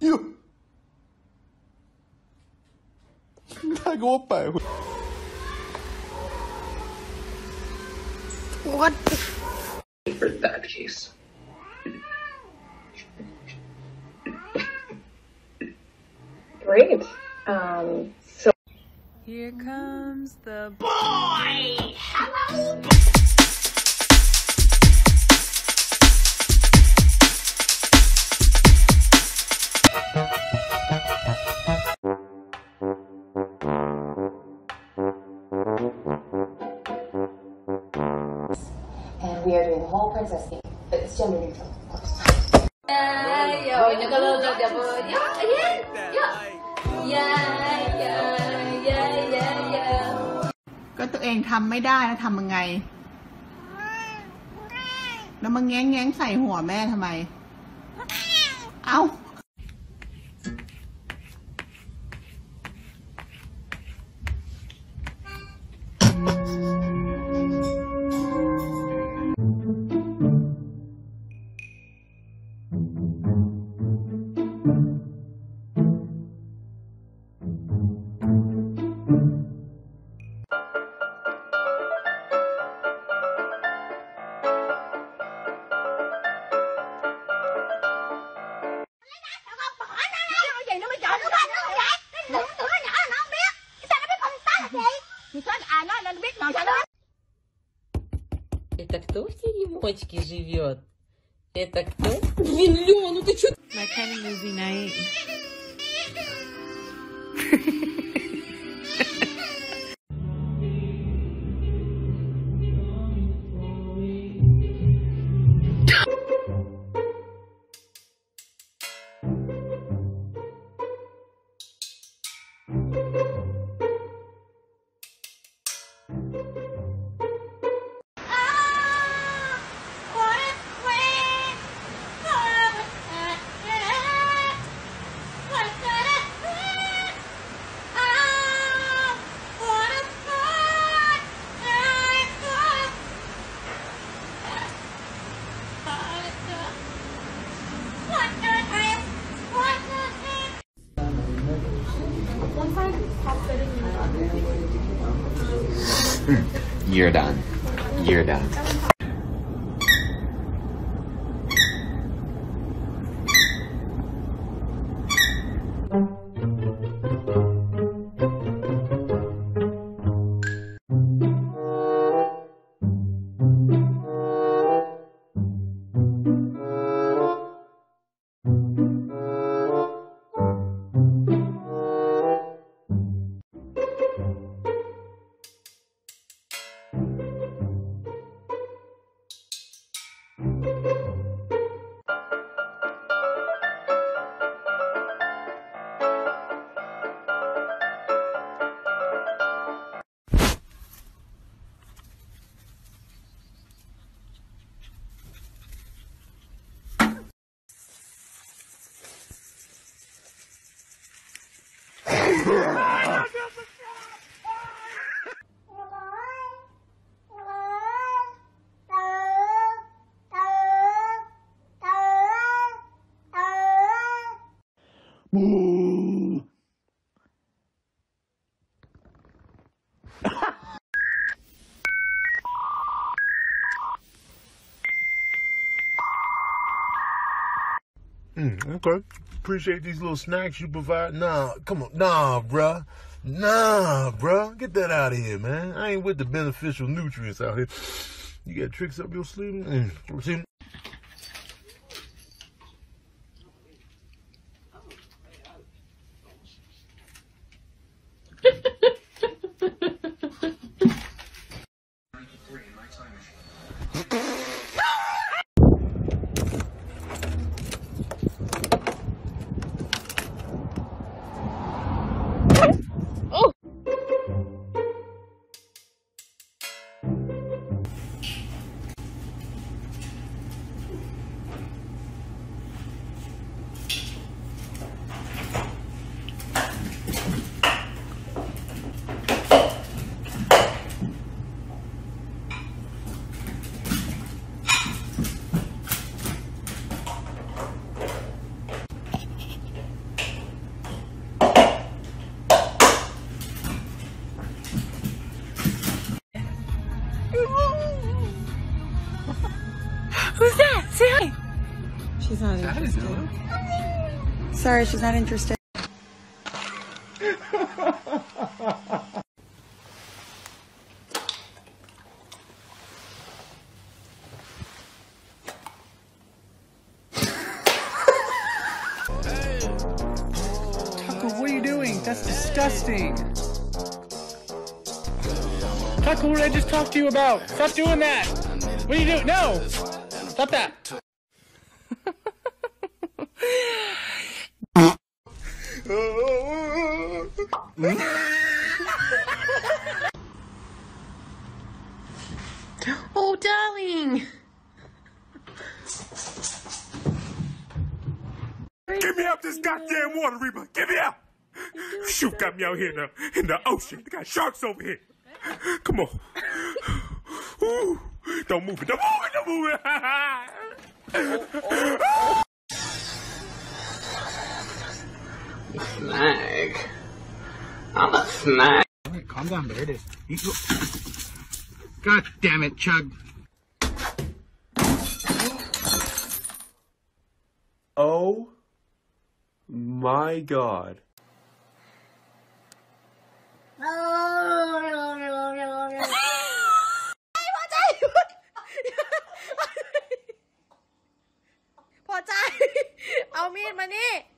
哟，他给我摆回。What the for that case? Great. So here comes the boy. Hello. And we are doing the whole princess thing, but it's gender neutral, of course. Это кто в теремочке живет? Это кто? Блин, Лё, ну ты чё? My kind of movie night. You're done. You're done. Okay. Appreciate these little snacks you provide. Nah, come on. Nah, bruh. Nah, bruh. Get that out of here, man. I ain't with the beneficial nutrients out here. You got tricks up your sleeve? See? She's not interested. Sorry, she's not interested. Taco, what are you doing? That's disgusting. Taco, what did I just talk to you about? Stop doing that. What are you doing? No. Stop that. Oh, darling. Get me out this goddamn water, Reba. Get me out. Shoot, got me out here in the ocean. They got sharks over here. Come on. Ooh, don't move it. Don't move it. Don't move it. Oh. Snag. I'm a snag. All right, calm down, Bear. It is. God damn it, Chug. Oh my God. I'll meet my knee.